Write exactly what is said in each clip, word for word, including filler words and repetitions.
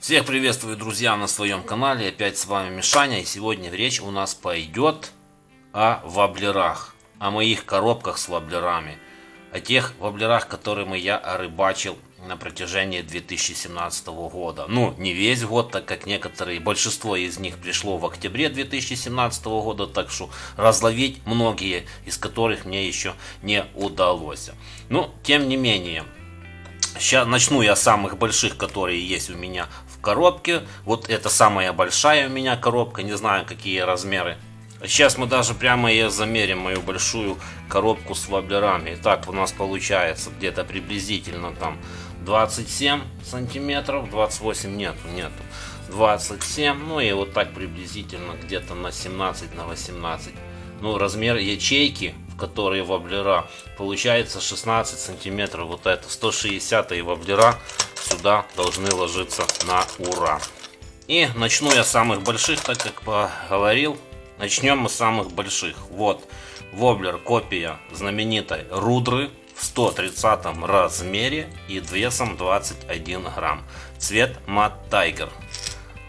Всех приветствую, друзья, на своем канале. Опять с вами Мишаня. И сегодня речь у нас пойдет о воблерах. О моих коробках с воблерами. О тех воблерах, которыми я рыбачил на протяжении две тысячи семнадцатого года. Ну, не весь год, так как некоторые, большинство из них пришло в октябре две тысячи семнадцатого года. Так что разловить многие, из которых мне еще не удалось. Но, тем не менее... Сейчас начну я с самых больших, которые есть у меня в коробке. Вот это самая большая у меня коробка, не знаю какие размеры. Сейчас мы даже прямо и замерим мою большую коробку с воблерами. Итак, у нас получается где-то приблизительно там двадцать семь сантиметров, двадцать восемь нету, нету, двадцать семь, ну и вот так приблизительно где-то на семнадцать, на восемнадцать. Ну, размер ячейки, в которой воблера, получается шестнадцать сантиметров. Вот это сто шестидесятые воблера сюда должны ложиться на ура. И начну я с самых больших, так как поговорил. Начнем мы с самых больших. Вот воблер копия знаменитой Рудры в сто тридцатом размере и весом двадцать один грамм. Цвет мат тайгер.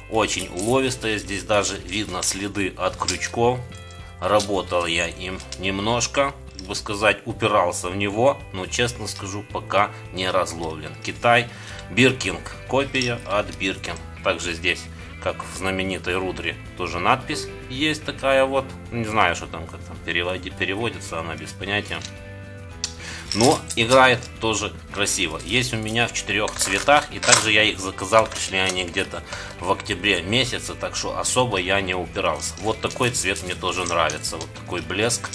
Очень уловистая. Здесь даже видно следы от крючков. Работал я им немножко, как бы сказать, упирался в него, но, честно скажу, пока не разловлен. Китай, Биркинг, копия от Биркинг. Также здесь, как в знаменитой Рудре, тоже надпись есть такая вот. Не знаю, что там, как там переводи, переводится, она без понятия. Но играет тоже красиво. Есть у меня в четырех цветах. И также я их заказал, пришли они где-то в октябре месяце. Так что особо я не упирался. Вот такой цвет мне тоже нравится. Вот такой блеск.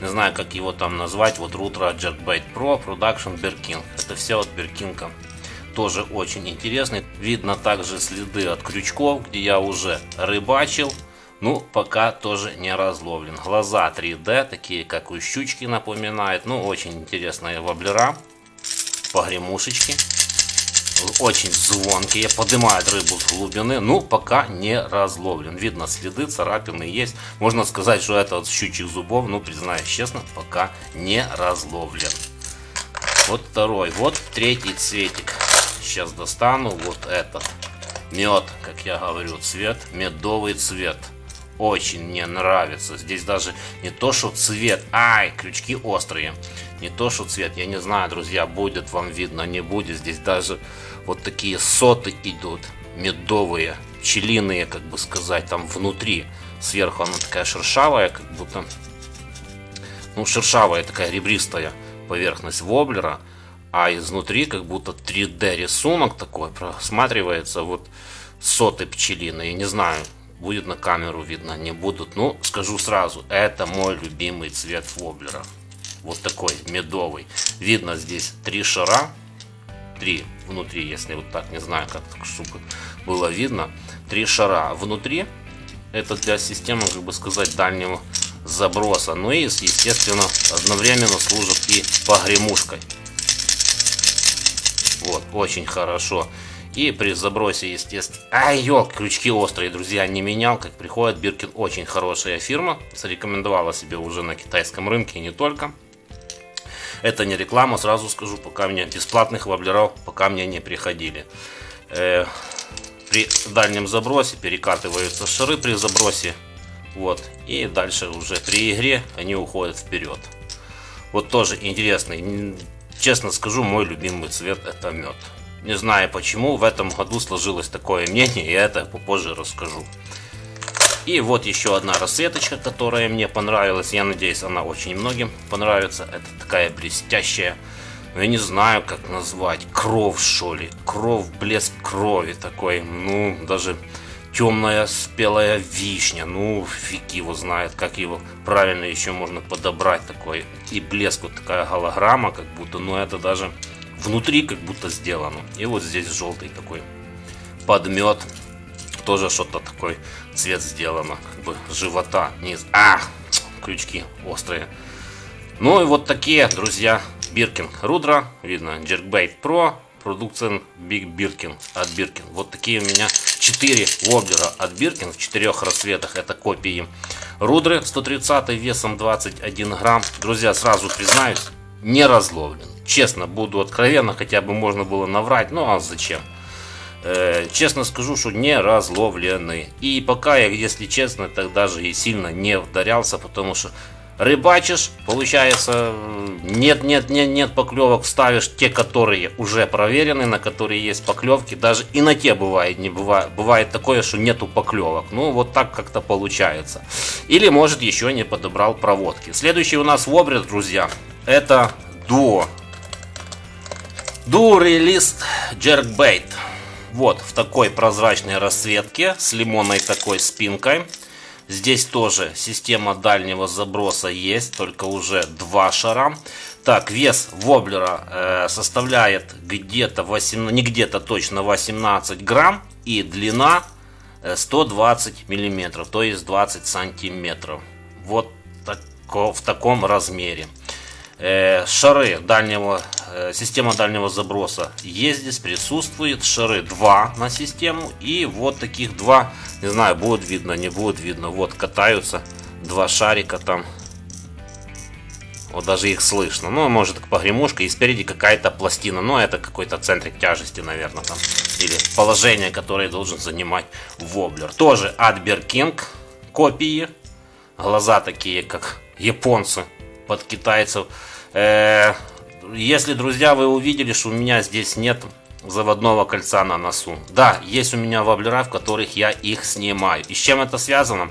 Не знаю, как его там назвать. Вот Рудра, Jerkbait Pro Production, Birking. Это все от Birking. Тоже очень интересный. Видно также следы от крючков, где я уже рыбачил. Ну, пока тоже не разловлен. Глаза три дэ, такие как у щучки напоминает. Ну, очень интересные воблера. Погремушечки. Очень звонкие, поднимают рыбу с глубины. Ну, пока не разловлен. Видно следы, царапины есть. Можно сказать, что это от щучьих зубов. Ну, признаюсь честно, пока не разловлен. Вот второй. Вот третий цветик. Сейчас достану вот этот. Мед, как я говорю, цвет. Медовый цвет. Очень мне нравится. Здесь даже не то, что цвет. Ай, крючки острые. Не то, что цвет. Я не знаю, друзья, будет вам видно, не будет. Здесь даже вот такие соты идут. Медовые, пчелиные, как бы сказать, там внутри. Сверху она такая шершавая, как будто... Ну, шершавая такая ребристая поверхность воблера. А изнутри как будто три дэ рисунок такой. Просматривается вот соты пчелиные. Не знаю. Будет на камеру видно, не будут. Ну, скажу сразу, это мой любимый цвет воблера. Вот такой, медовый. Видно здесь три шара. Три внутри, если вот так, не знаю, как чтобы было видно. Три шара внутри. Это для системы, как бы сказать, дальнего заброса. Ну и, естественно, одновременно служит и погремушкой. Вот, очень хорошо. И при забросе, естественно... Ай, ёк, крючки острые, друзья, не менял. Как приходит, Биркин очень хорошая фирма. Зарекомендовала себе уже на китайском рынке и не только. Это не реклама, сразу скажу, пока мне бесплатных воблеров, пока мне не приходили. Э, при дальнем забросе перекатываются шары при забросе. Вот, и дальше уже при игре они уходят вперед. Вот тоже интересный. Честно скажу, мой любимый цвет это мед. Не знаю почему, в этом году сложилось такое мнение, и я это попозже расскажу. И вот еще одна расцветочка, которая мне понравилась. Я надеюсь, она очень многим понравится. Это такая блестящая, я не знаю, как назвать, кровь, что ли. Кровь, блеск крови такой, ну, даже темная спелая вишня. Ну, фиг его знает, как его правильно еще можно подобрать такой. И блеск, вот такая голограмма, как будто, ну, это даже... Внутри как будто сделано. И вот здесь желтый такой подмет. Тоже что-то такой цвет сделано. Как бы живота. Низ. А! Крючки острые. Ну и вот такие, друзья. Биркинг Рудра. Видно. Jerkbait Pro. Production Big Биркинг. От Биркинг. Вот такие у меня четыре воблера от Биркинг. В четырех расцветах. Это копии Рудры. сто тридцать весом двадцать один грамм. Друзья, сразу признаюсь. Не разловлен. Честно, буду откровенно, хотя бы можно было наврать, ну а зачем? честно скажу, что не разловлены. И пока я, если честно, так даже и сильно не вдарялся, потому что рыбачишь, получается, нет, нет, нет, нет поклевок, ставишь те, которые уже проверены, на которые есть поклевки, даже и на те бывает, не бывает, бывает такое, что нету поклевок. Ну, вот так как-то получается. Или, может, еще не подобрал проводки. Следующий у нас в обрез, друзья, это дуо. дуо Realis Jerkbait. Вот в такой прозрачной расцветке с лимонной такой спинкой. Здесь тоже система дальнего заброса есть, только уже два шара. Так, вес воблера э, составляет где-то восемнадцать, не где-то точно восемнадцать грамм, и длина сто двадцать миллиметров, то есть двадцать сантиметров. Вот тако, в таком размере. Э, шары дальнего, э, система дальнего заброса есть здесь, присутствует. Шары два на систему, и вот таких два, не знаю, будет видно, не будет видно. Вот катаются два шарика там, вот даже их слышно. Ну, может, погремушка, и спереди какая-то пластина, но это какой-то центрик тяжести, наверное, там, или положение, которое должен занимать воблер. Тоже от Birking копии, глаза такие, как японцы под китайцев. Если, друзья, вы увидели, что у меня здесь нет заводного кольца на носу. Да, есть у меня воблера, в которых я их снимаю. И с чем это связано?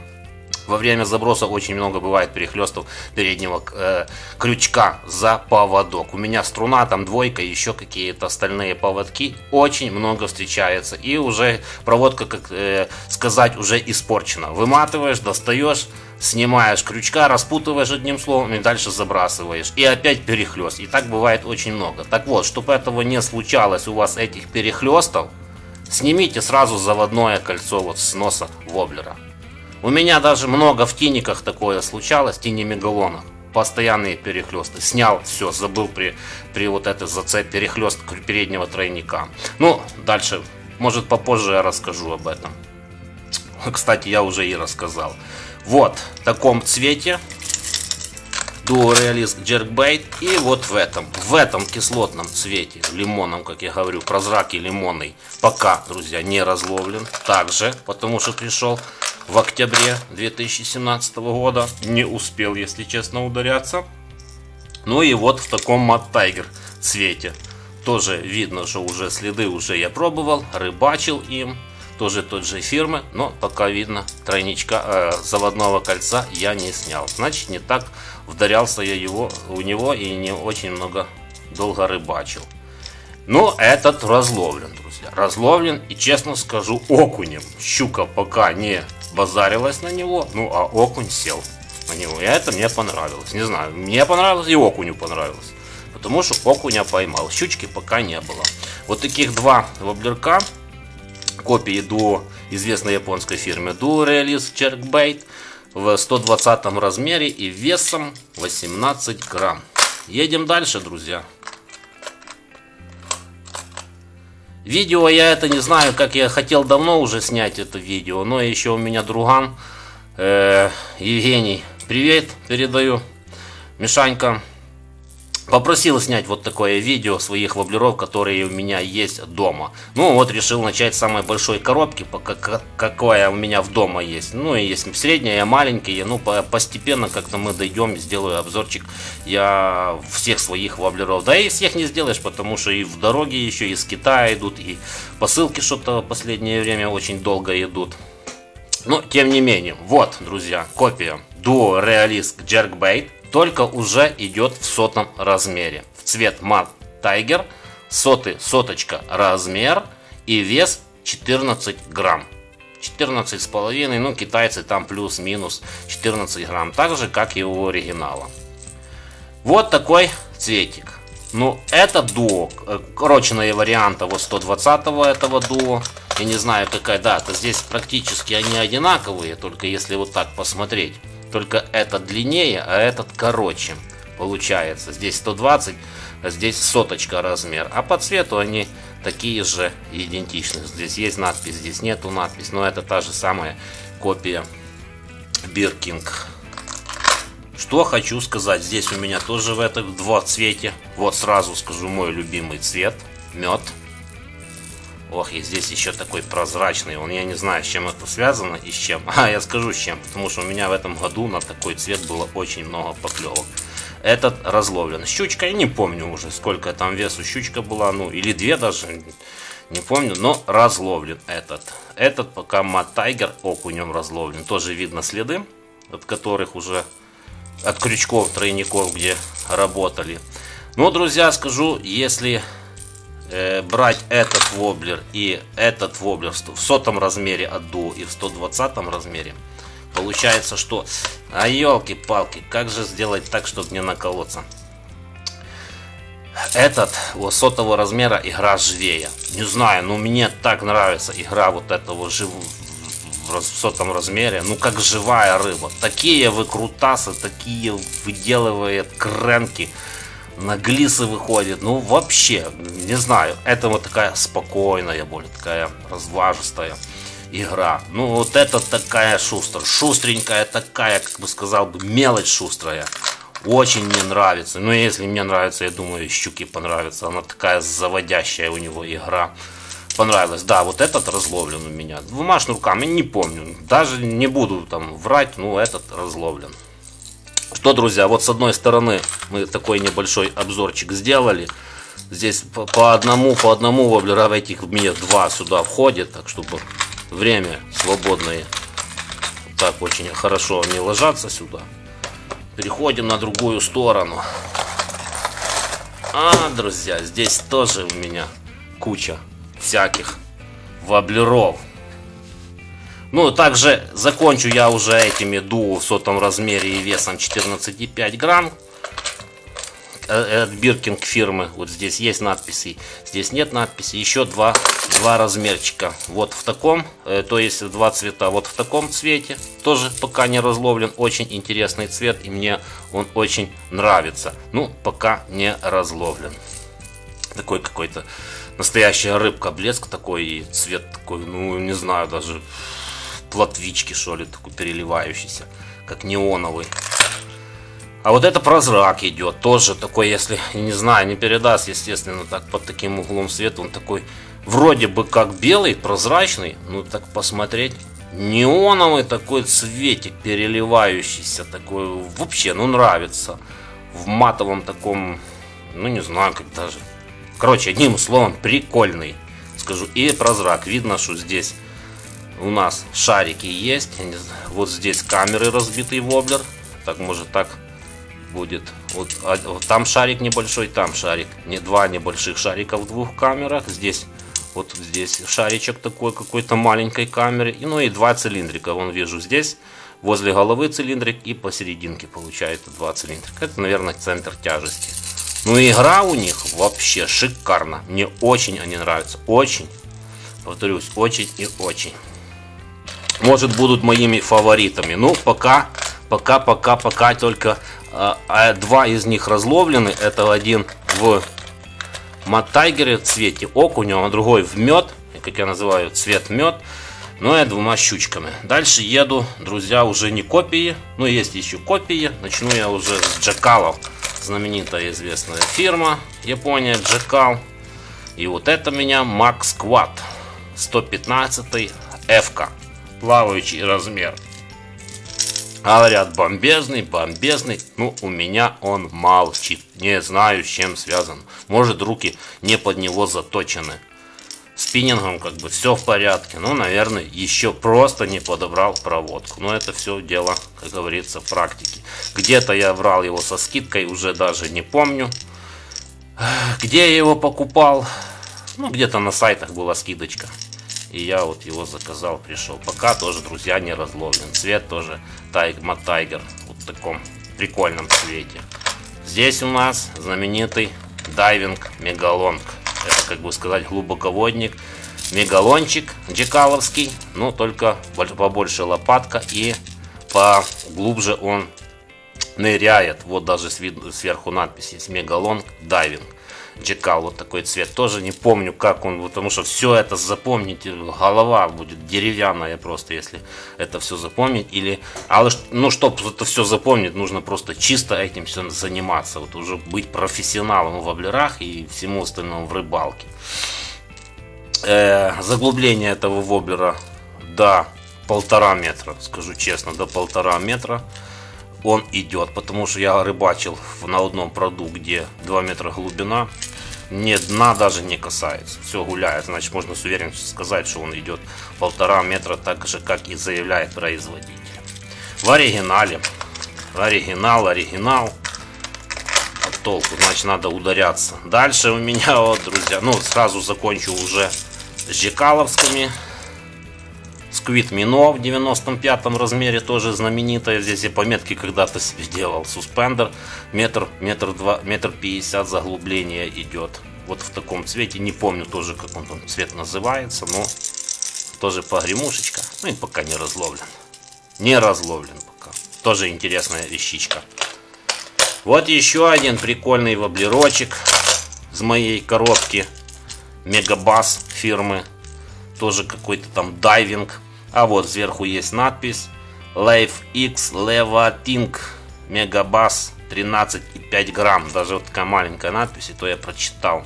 Во время заброса очень много бывает перехлестов переднего э, крючка за поводок. У меня струна, там двойка, еще какие-то остальные поводки. Очень много встречается. И уже проводка, как э, сказать, уже испорчена. Выматываешь, достаешь, снимаешь крючка, распутываешь одним словом и дальше забрасываешь. И опять перехлест. И так бывает очень много. Так вот, чтобы этого не случалось у вас, этих перехлестов, снимите сразу заводное кольцо вот с носа воблера. У меня даже много в тиниках такое случалось, тини Мегалона. Постоянные перехлесты. Снял, все, забыл при, при вот этой зацепе перехлест переднего тройника. Ну, дальше, может, попозже я расскажу об этом. Кстати, я уже и рассказал. Вот в таком цвете дуо Realis Jerkbait, и вот в этом, в этом кислотном цвете, лимоном, как я говорю, прозрачный лимонный, пока, друзья, не разловлен. Также, потому что пришел в октябре две тысячи семнадцатого года, не успел, если честно, ударяться. Ну и вот в таком Mad Tiger цвете. Тоже видно, что уже следы, уже я пробовал, рыбачил им. Тоже тот же фирмы, но пока видно тройничка, э, заводного кольца я не снял. Значит, не так вдарялся я его, у него, и не очень много долго рыбачил. Но этот разловлен, друзья. Разловлен, и честно скажу, окунем. Щука пока не базарилась на него, ну а окунь сел на него. И это мне понравилось. Не знаю, мне понравилось и окуню понравилось. Потому что окуня поймал. Щучки пока не было. Вот таких два воблерка. Копии дуо известной японской фирмы дуо Realis Jerkbait в сто двадцатом размере и весом восемнадцать грамм. Едем дальше, друзья. Видео я это не знаю, как я хотел давно уже снять это видео, но еще у меня друган э, Евгений, привет, передаю. Мишанька попросил снять вот такое видео своих воблеров, которые у меня есть дома. Ну вот решил начать с самой большой коробки, какая у меня в дома есть. Ну и есть средняя, маленькие. Ну постепенно как-то мы дойдем, сделаю обзорчик я всех своих воблеров. Да и всех не сделаешь, потому что и в дороге еще из Китая идут, и посылки что-то в последнее время очень долго идут. Но тем не менее, вот, друзья, копия дуо Realis Jerkbait. Только уже идет в сотом размере. В цвет Mad Tiger, соты, соточка размер и вес четырнадцать грамм. четырнадцать с половиной, ну китайцы там плюс-минус четырнадцать грамм. Так же, как и у оригинала. Вот такой цветик. Ну, это дуо, короче, варианты вот сто двадцатого этого дуо. Я не знаю, какая дата. Здесь практически они одинаковые, только если вот так посмотреть. Только этот длиннее, а этот короче получается. Здесь сто двадцать, а здесь соточка размер. А по цвету они такие же идентичны. Здесь есть надпись, здесь нету надпись. Но это та же самая копия Birking. Что хочу сказать. Здесь у меня тоже в этом два цвете. Вот сразу скажу мой любимый цвет. Мед. Ох, и здесь еще такой прозрачный. Он, я не знаю, с чем это связано и с чем. А, я скажу с чем. Потому что у меня в этом году на такой цвет было очень много поклевок. Этот разловлен. Щучка, я не помню уже, сколько там весу щучка была. Ну, или две даже. Не помню, но разловлен этот. Этот пока мат-тайгер окунем разловлен. Тоже видно следы, от которых уже... От крючков, тройников, где работали. Но, друзья, скажу, если... брать этот воблер и этот воблер в сотом размере от дуо и в сто двадцатом размере, получается, что... А елки-палки, как же сделать так, чтобы не наколоться? Этот вот сотого размера игра живее. Не знаю, но мне так нравится игра вот этого жив... в сотом размере. Ну, как живая рыба. Такие выкрутасы, такие выделывает кренки. На глисы выходит, ну вообще, не знаю, это вот такая спокойная, более такая разлажистая игра. Ну вот это такая шустрая, шустренькая такая, как бы сказал бы, мелочь шустрая. Очень мне нравится, ну если мне нравится, я думаю, щуки понравится. Она такая заводящая у него игра. Понравилось, да, вот этот разловлен у меня. Бумажным руками, не помню, даже не буду там врать, ну этот разловлен. Что, друзья, вот с одной стороны мы такой небольшой обзорчик сделали. Здесь по, по одному, по одному воблера в этих у меня два сюда входит, так чтобы время свободное. Так очень хорошо они ложатся сюда. Переходим на другую сторону. А, друзья, здесь тоже у меня куча всяких воблеров. Ну, также закончу я уже этими дуо в сотом размере и весом четырнадцать и пять грамм от Birking фирмы. Вот здесь есть надписи, здесь нет надписи. Еще два, два размерчика. Вот в таком, то есть два цвета. Вот в таком цвете тоже пока не разловлен. Очень интересный цвет, и мне он очень нравится. Ну, пока не разловлен. Такой какой-то настоящая рыбка, блеск такой и цвет такой, ну, не знаю, даже... платвички, что ли, такой переливающийся, как неоновый. А вот это прозрак идет, тоже такой, если, не знаю, не передаст, естественно, так под таким углом света. Он такой, вроде бы как белый, прозрачный, ну так посмотреть, неоновый такой цветик, переливающийся, такой, вообще, ну нравится. В матовом таком, ну не знаю, как даже. Короче, одним словом, прикольный, скажу. И прозрак, видно, что здесь... У нас шарики есть. Вот здесь камеры разбитый воблер. Так, может, так будет. Вот, а, вот там шарик небольшой, там шарик. Не, два небольших шарика в двух камерах. Здесь вот здесь шаричек такой какой-то маленькой камеры. И, ну и два цилиндрика. Вон вижу здесь возле головы цилиндрик и посерединке получается два цилиндрика. Это, наверное, центр тяжести. Ну и игра у них вообще шикарна. Мне очень они нравятся. Очень. Повторюсь, очень и очень. Может, будут моими фаворитами. Ну, пока, пока, пока, пока только э, два из них разловлены. Это один в мат-тайгере в цвете окуня, а другой в мед, как я называю, цвет мед. Но я двумя щучками. Дальше еду, друзья, уже не копии. Но есть еще копии. Начну я уже с Джаккалов. Знаменитая известная фирма Япония, Джаккал. И вот это у меня Макс Квад сто пятнадцать эф ка. Плавающий размер. Говорят, бомбезный, бомбезный. Ну, у меня он молчит. Не знаю, с чем связан. Может, руки не под него заточены. Спиннингом как бы все в порядке. Ну, наверное, еще просто не подобрал проводку. Но это все дело, как говорится, практики. Где-то я брал его со скидкой, уже даже не помню. Где я его покупал? Ну, где-то на сайтах была скидочка. И я вот его заказал, пришел. Пока тоже, друзья, не разловлен. Цвет тоже мат-тайгер. Вот в таком прикольном цвете. Здесь у нас знаменитый дайвинг Мегалонг. Это, как бы сказать, глубоководник. Мегалончик джекаловский. Но только побольше лопатка и поглубже он ныряет. Вот даже сверху надпись есть Мегалонг дайвинг. Джекал, вот такой цвет, тоже не помню, как он, потому что все это запомните, голова будет деревянная просто, если это все запомнить, или, а, ну, чтобы это все запомнить, нужно просто чисто этим все заниматься, вот уже быть профессионалом в воблерах и всему остальному в рыбалке. э, заглубление этого воблера до полтора метра, скажу честно, до полтора метра он идет, потому что я рыбачил на одном пруду, где два метра глубина, не дна даже не касается, все гуляет, значит можно с уверенностью сказать, что он идет полтора метра, так же как и заявляет производитель. В оригинале, оригинал, оригинал, от толку, значит надо ударяться. Дальше у меня, вот, друзья, ну сразу закончу уже с джекаловскими. Сквит Мино в девяносто пятом размере, тоже знаменитая. Здесь я пометки когда-то себе делал. Суспендер, метр, метр два, метр пятьдесят заглубление идет. Вот в таком цвете, не помню тоже, как он там цвет называется, но тоже погремушечка. Ну и пока не разловлен. Не разловлен пока. Тоже интересная вещичка. Вот еще один прикольный воблерочек с моей коробки. Megabass фирмы. Тоже какой-то там дайвинг. А вот сверху есть надпись Life X Levating Megabass тринадцать и пять грамм. Даже вот такая маленькая надпись, и то я прочитал.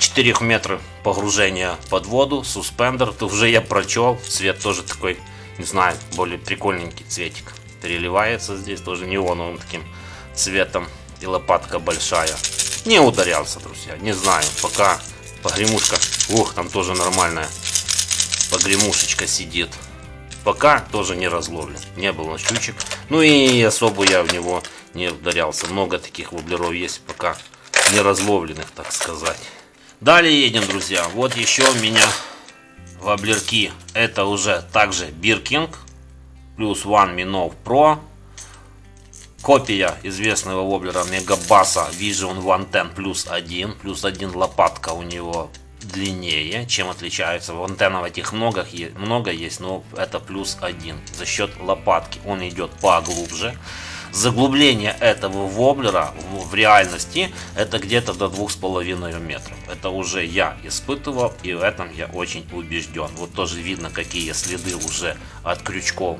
четыре метра погружения под воду. Суспендер, то уже я прочел. Цвет тоже такой, не знаю, более прикольненький цветик. Переливается здесь тоже неоновым таким цветом. И лопатка большая. Не ударялся, друзья. Не знаю, пока погремушка. Ух, там тоже нормальная погремушечка сидит. Пока тоже не разловлен. Не было щучек. Ну и особо я в него не ударялся. Много таких воблеров есть, пока не разловленных, так сказать. Далее едем, друзья. Вот еще у меня воблерки. Это уже также Birking. Плюс One Minnow Pro. Копия известного воблера Megabass Vision OneTen плюс один. плюс один лопатка у него длиннее, чем отличается. OneTen в этих многих много есть, но это плюс один. За счет лопатки он идет поглубже. Заглубление этого воблера в реальности это где-то до двух с половиной метров. Это уже я испытывал, и в этом я очень убежден. Вот тоже видно, какие следы уже от крючков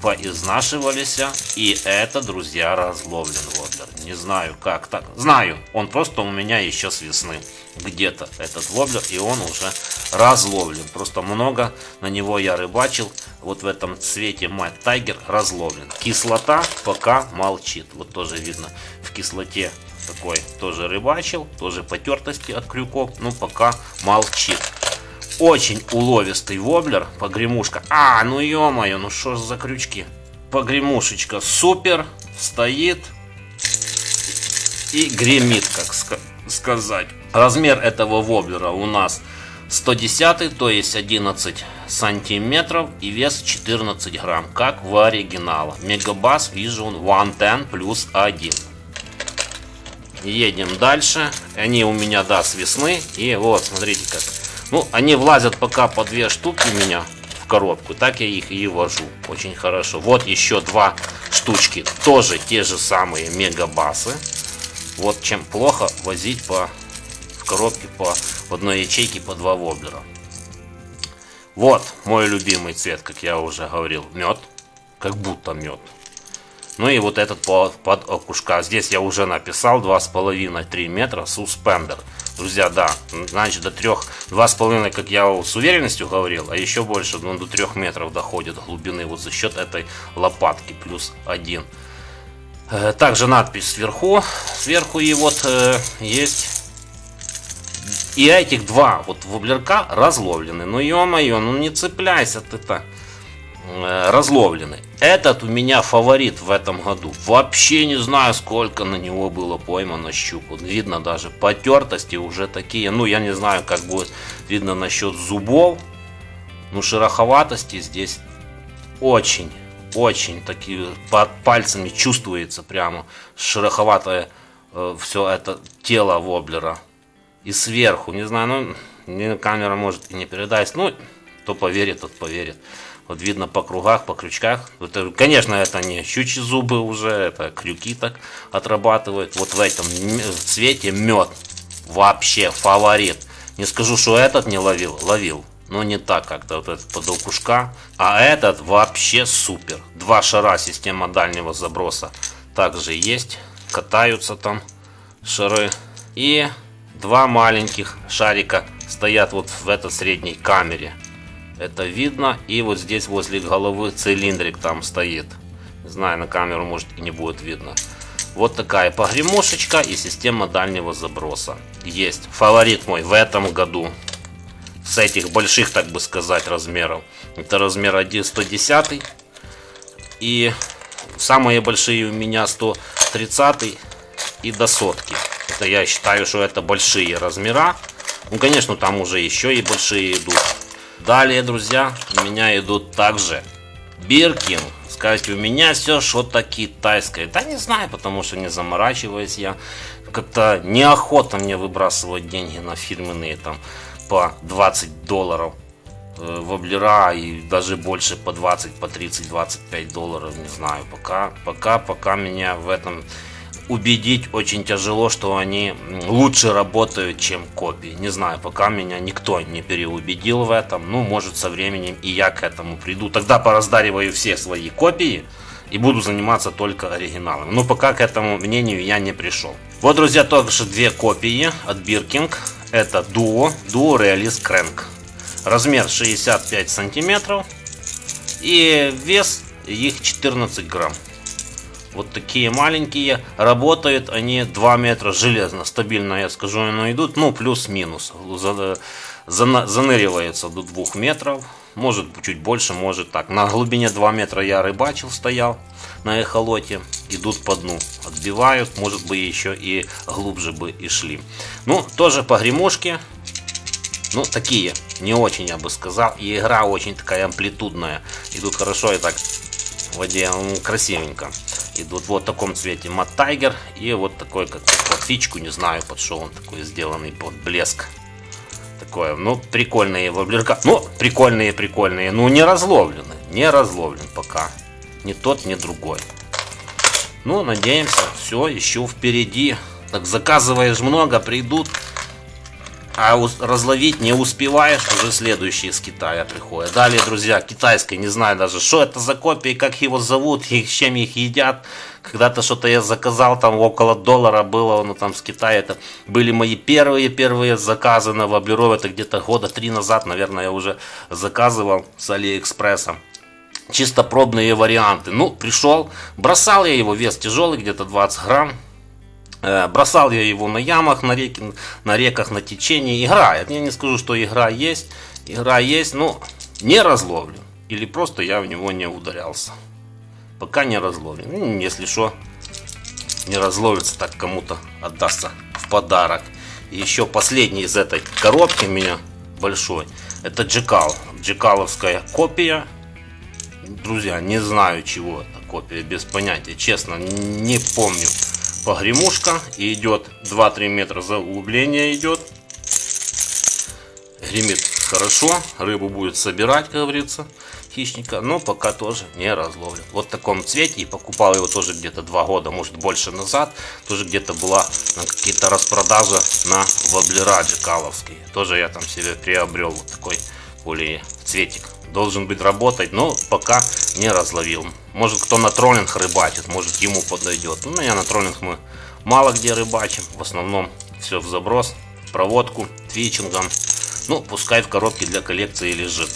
поизнашивались. И это, друзья, разловлен воблер. Не знаю, как так. Знаю, он просто у меня еще с весны где-то, этот воблер, и он уже разловлен. Просто много на него я рыбачил. Вот в этом цвете Mad Tiger разловлен. Кислота пока молчит. Вот тоже видно, в кислоте такой тоже рыбачил. Тоже потертости от крюков, но пока молчит. Очень уловистый воблер, погремушка. А, ну ё-моё, ну что ж за крючки. Погремушечка супер, стоит и гремит, как сказать. Размер этого воблера у нас сто десять, то есть одиннадцать сантиметров и вес четырнадцать грамм, как в оригинале. Megabass Vision OneTen плюс один. Едем дальше. Они у меня, да, с весны. И вот, смотрите как. Ну, они влазят пока по две штуки у меня в коробку. Так я их и вожу. Очень хорошо. Вот еще два штучки. Тоже те же самые мегабасы. Вот чем плохо возить по, в коробке по в одной ячейке по два воблера. Вот мой любимый цвет, как я уже говорил. Мед. Как будто мед. Ну и вот этот под окушка. Здесь я уже написал два с половиной — три метра суспендер. Друзья, да, значит до трёх, два с половиной, как я с уверенностью говорил, а еще больше, ну, до трёх метров доходит глубины вот за счет этой лопатки плюс один. Также надпись сверху, сверху и вот э, есть. И этих два вот воблерка разловлены. Ну ё-моё, ну не цепляйся ты-то. Разловлены. Этот у меня фаворит в этом году. Вообще не знаю, сколько на него было поймано щук. Вот видно даже потертости уже такие. Ну, я не знаю, как будет видно насчет зубов. Ну, шероховатости здесь очень, очень такие под пальцами чувствуется прямо шероховатое э, все это тело воблера. И сверху, не знаю, ну, камера может и не передать. Ну, кто поверит, тот поверит. Вот видно по кругах, по крючках. Это, конечно, это не щучьи зубы уже, это крюки так отрабатывают. Вот в этом цвете мед вообще фаворит. Не скажу, что этот не ловил, ловил. Но не так как-то, вот этот под окушка. А этот вообще супер. Два шара, система дальнего заброса также есть. Катаются там шары. И два маленьких шарика стоят вот в этой средней камере. Это видно. И вот здесь возле головы цилиндрик там стоит. Не знаю, на камеру может и не будет видно. Вот такая погремушечка и система дальнего заброса. Есть. Фаворит мой в этом году. С этих больших, так бы сказать, размеров. Это размер один сто десять. И самые большие у меня сто тридцать и до сотки. Это я считаю, что это большие размера. Ну, конечно, там уже еще и большие идут. Далее, друзья, у меня идут также Birking. Сказать, у меня все что-то китайское. Да не знаю, потому что не заморачиваюсь я. Как-то неохота мне выбрасывать деньги на фирменные там по двадцать долларов воблера и даже больше по двадцать, по тридцать, двадцать пять долларов. Не знаю, пока, пока, пока меня в этом убедить очень тяжело, что они лучше работают, чем копии. Не знаю, пока меня никто не переубедил в этом. Ну, может, со временем и я к этому приду. Тогда пораздариваю все свои копии и буду заниматься только оригиналом. Но пока к этому мнению я не пришел. Вот, друзья, также две копии от Birking. Это Duo, Duo Realis Crank. Размер шестьдесят пять сантиметров. И вес их четырнадцать грамм. Вот такие маленькие. Работают они два метра железно. Стабильно, я скажу, они идут. Ну, плюс-минус. Заныриваются до двух метров. Может, чуть больше, может так. На глубине два метра я рыбачил, стоял на эхолоте. Идут по дну. Отбивают. Может быть, еще и глубже бы и шли. Ну, тоже погремушки. Ну, такие. Не очень, я бы сказал. И игра очень такая амплитудная. Идут хорошо и так в воде. Ну, красивенько. Идут вот в таком цвете Мат Тайгер и вот такой, как под фичку, не знаю, под шо он такой сделанный, под блеск. Такое, ну, прикольные воблерка. Ну, прикольные, прикольные, ну, не разловлены, не разловлен пока. Ни тот, ни другой. Ну, надеемся, все еще впереди. Так, заказываешь много, придут, а разловить не успеваешь, уже следующие из Китая приходят. Далее, друзья, китайская, не знаю даже, что это за копии, как его зовут, и с чем их едят. Когда-то что-то я заказал, там около доллара было, ну там с Китая. Это были мои первые-первые заказы на воблеров, это где-то года три назад, наверное, я уже заказывал с Алиэкспресса. Чисто пробные варианты. Ну, пришел, бросал я его, вес тяжелый, где-то двадцать грамм. Бросал я его на ямах, на, реке, на реках, на течении. Играет. Я не скажу, что игра есть. Игра есть, но не разловлен. Или просто я в него не ударялся. Пока не разловлен. Если что, не разловится, так кому-то отдастся в подарок. И еще последний из этой коробки у меня большой. Это Jackall. Джекаловская копия. Друзья, не знаю, чего это копия. Без понятия. Честно, не помню. Погремушка, и идет два-три метра заглубления идет. Гремит хорошо, рыбу будет собирать, как говорится, хищника, но пока тоже не разловлен. Вот в таком цвете, и покупал его тоже где-то два года, может больше назад. Тоже где-то была какие-то распродажи на воблера джекаловские. Тоже я там себе приобрел вот такой более цветик. Должен быть работать, но пока не разловил. Может, кто на троллинг рыбачит, может, ему подойдет. Ну, я на троллинг мы мало где рыбачим. В основном все в заброс, проводку, твичингом. Ну, пускай в коробке для коллекции лежит.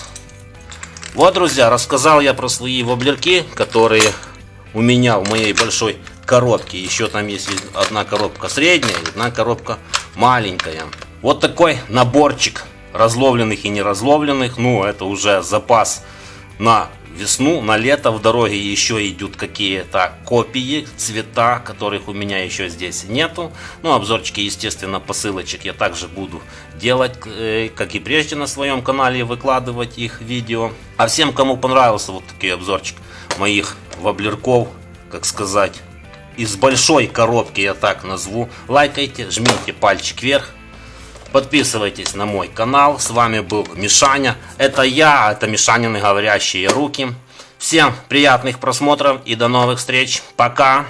Вот, друзья, рассказал я про свои воблерки, которые у меня в моей большой коробке. Еще там есть одна коробка средняя, одна коробка маленькая. Вот такой наборчик разловленных и неразловленных. Ну, это уже запас на весну, на лето. В дороге еще идут какие-то копии, цвета, которых у меня еще здесь нету. Ну, обзорчики, естественно, посылочек я также буду делать, как и прежде, на своем канале выкладывать их видео. А всем, кому понравился вот такой обзорчик моих воблерков, как сказать, из большой коробки, я так назву, лайкайте, жмите пальчик вверх. Подписывайтесь на мой канал. С вами был Мишаня. Это я, это Мишанины говорящие руки. Всем приятных просмотров и до новых встреч. Пока!